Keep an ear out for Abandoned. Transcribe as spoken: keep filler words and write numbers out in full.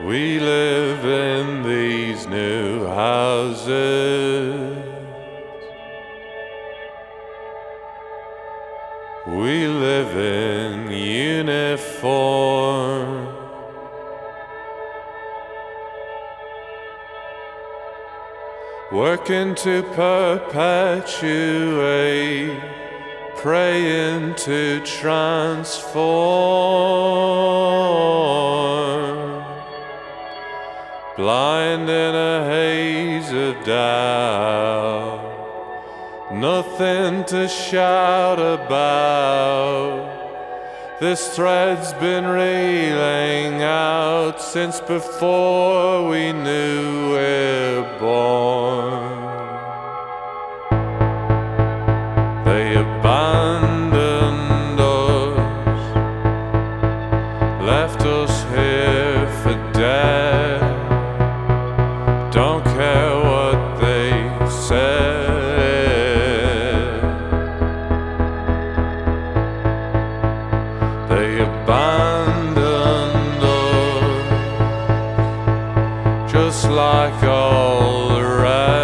We live in these new houses. We live in uniform. Working to perpetuate, praying to transform. Blind in a haze of doubt, nothing to shout about. This thread's been reeling out since before we knew we're born. They abandoned us, left us here for dead. Don't care what they said. They abandoned us, just like all the rest.